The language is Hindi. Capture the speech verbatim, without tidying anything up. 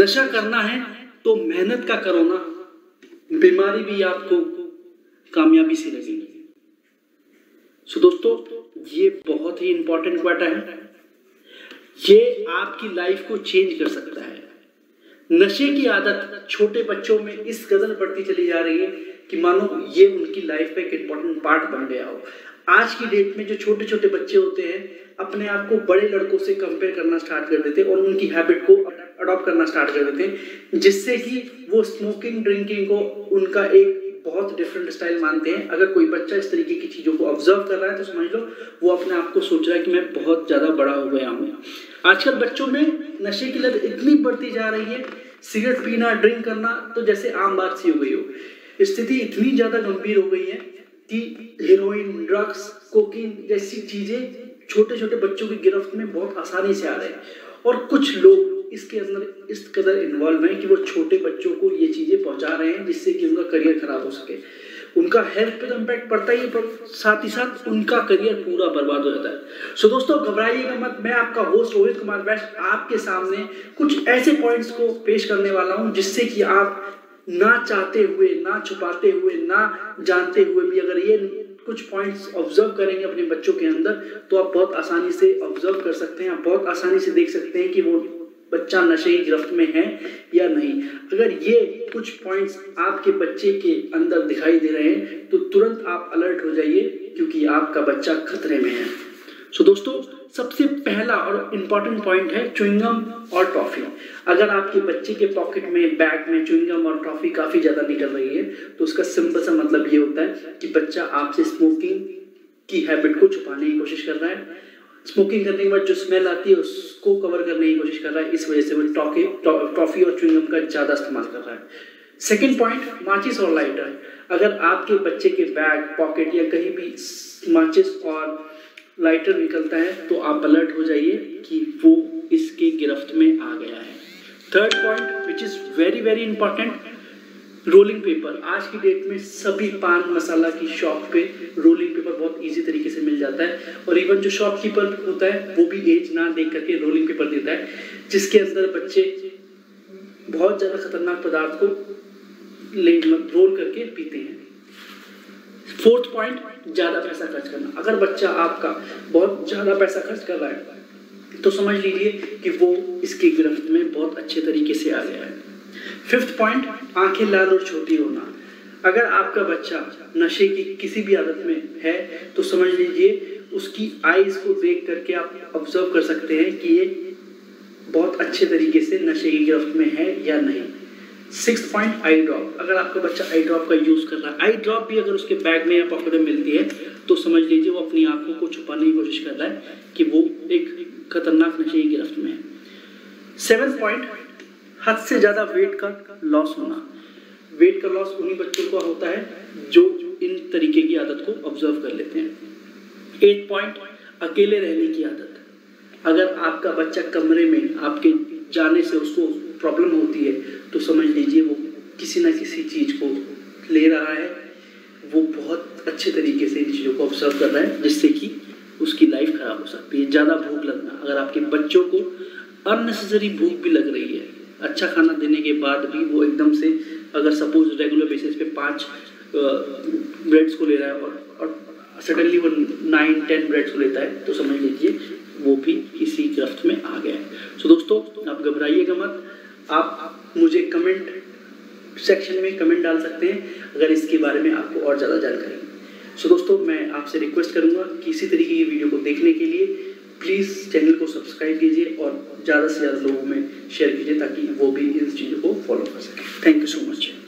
नशा करना है तो मेहनत का करो ना, बीमारी भी आपको कामयाबी से लगेगी। सो दोस्तों, ये बहुत ही इंपॉर्टेंट क्वाटा है, ये आपकी लाइफ को चेंज कर सकता है। नशे की आदत छोटे बच्चों में इस कदर बढ़ती चली जा रही है कि मानो ये उनकी लाइफ का एक इंपॉर्टेंट पार्ट बन गया हो। आज की डेट में जो छोटे छोटे बच्चे होते हैं अपने आप को बड़े लड़कों से कंपेयर करना स्टार्ट कर देते हैं और उनकी हैबिट को अडॉप्ट करना स्टार्ट कर देते हैं, जिससे कि वो स्मोकिंग ड्रिंकिंग को उनका एक बहुत डिफरेंट स्टाइल मानते हैं। अगर कोई बच्चा इस तरीके की चीज़ों को ऑब्जर्व कर रहा है तो समझ लो वो अपने आप को सोच रहा है कि मैं बहुत ज़्यादा बड़ा हो गया हूँ। आजकल बच्चों में नशे की लत इतनी बढ़ती जा रही है, सिगरेट पीना, ड्रिंक करना तो जैसे आम बात सी हो गई हो। स्थिति इतनी ज़्यादा गंभीर हो गई है कि हेरोइन, ड्रग्स, कोकीन जैसी चीज़ें छोटे छोटे बच्चों की गिरफ्त में बहुत आसानी से आ रहे हैं और कुछ लोग इसके अंदर इस कदर इन्वॉल्व हैं कि वो छोटे बच्चों को ये चीज़ें पहुंचा रहे हैं, जिससे कि उनका करियर खराब हो सके। उनका हेल्थ पे तो इम्पैक्ट पड़ता ही, पर साथ ही साथ उनका करियर पूरा बर्बाद हो जाता है। सो दोस्तों, घबराइएगा मत, मैं आपका होस्ट रोहित कुमार वैश्य आपके सामने कुछ ऐसे पॉइंट्स को पेश करने वाला हूँ जिससे कि आप ना चाहते हुए, ना छुपाते हुए, ना जानते हुए भी अगर ये कुछ पॉइंट्स ऑब्जर्व करेंगे अपने बच्चों के अंदर तो आप बहुत आसानी से ऑब्जर्व कर सकते हैं, आप बहुत आसानी से देख सकते हैं कि वो बच्चा नशे की गिरफ्त में है या नहीं। अगर ये कुछ पॉइंट्स आपके बच्चे के अंदर दिखाई दे रहे हैं तो तुरंत आप अलर्ट हो जाइए, क्योंकि आपका बच्चा खतरे में है। सो दोस्तों, सबसे पहला और इम्पॉर्टेंट पॉइंट है च्युइंगम और टॉफ़ी। अगर आपके बच्चे के पॉकेट में, बैग में च्युइंगम और टॉफ़ी काफ़ी ज़्यादा निकल रही है तो उसका सिंपल सा मतलब ये होता है कि बच्चा आपसे स्मोकिंग की हैबिट को छुपाने की कोशिश कर रहा है। स्मोकिंग करने के बाद जो स्मेल आती है उसको कवर करने की कोशिश कर रहा है, इस वजह से वो टॉफी टॉफी और च्युइंगम का ज़्यादा इस्तेमाल कर रहा है। सेकंड पॉइंट, माचिस और लाइटर। अगर आपके बच्चे के बैग, पॉकेट या कहीं भी माचिस और लाइटर निकलता है तो आप अलर्ट हो जाइए कि वो इसके गिरफ्त में आ गया है। Third point, which is very very important, rolling paper. आज की डेट में सभी पान मसाला की शॉप पे रोलिंग पेपर बहुत इजी तरीके से मिल जाता है और इवन जो शॉपकीपर होता है वो भी एज ना देख करके रोलिंग पेपर देता है, जिसके अंदर बच्चे बहुत ज़्यादा खतरनाक पदार्थ को रोल करके पीते हैं। फोर्थ पॉइंट, ज़्यादा पैसा खर्च करना। अगर बच्चा आपका बहुत ज़्यादा पैसा खर्च कर रहा है तो समझ लीजिए कि वो इसकी गिरफ्त में बहुत अच्छे तरीके से आ गया है। फिफ्थ पॉइंट, आंखें लाल और छोटी होना। अगर आपका बच्चा नशे की किसी भी आदत में है तो समझ लीजिए उसकी आईज को देख करके आप ऑब्जर्व कर सकते हैं कि ये बहुत अच्छे तरीके से नशे की गिरफ्त में है या नहीं। Sixth point, eye drop. अगर आपका बच्चा आई ड्रॉप का यूज़ कर रहा है, आई ड्रॉप भी अगर उसके बैग में या पॉकेट में मिलती है तो समझ लीजिए वो अपनी आंखों को छुपाने की कोशिश कर रहा है कि वो एक खतरनाक नशे की गिरफ्त में है। सेवन्थ पॉइंट, हद से ज़्यादा वेट का लॉस होना। वेट का लॉस उन्हीं बच्चों का होता है जो इन तरीके की आदत को ऑब्जर्व कर लेते हैं। एट पॉइंट, अकेले रहने की आदत। अगर आपका बच्चा कमरे में आपके जाने से उसको प्रॉब्लम होती है तो समझ लीजिए वो किसी ना किसी चीज़ को ले रहा है, वो बहुत अच्छे तरीके से इन चीज़ों को ऑब्जर्व कर रहा है, जिससे कि उसकी लाइफ खराब हो सकती है। ज़्यादा भूख लगना। अगर आपके बच्चों को अननेसेसरी भूख भी लग रही है अच्छा खाना देने के बाद भी, वो एकदम से अगर सपोज रेगुलर बेसिस पे पाँच ब्रेड्स को ले रहा है और, और सडनली वो नाइन टेन ब्रेड्स को लेता है तो समझ लीजिए वो भी इसी गिरफ्त में आ गया है। सो दोस्तों, आप घबराइएगा मत, आप मुझे कमेंट सेक्शन में कमेंट डाल सकते हैं अगर इसके बारे में आपको और ज़्यादा जानकारी। सो दोस्तों, मैं आपसे रिक्वेस्ट करूँगा कि इसी तरीके की वीडियो को देखने के लिए प्लीज़ चैनल को सब्सक्राइब कीजिए और ज़्यादा से ज़्यादा लोगों में शेयर कीजिए ताकि वो भी इन चीज़ों को फॉलो कर सकें। Thank you so much.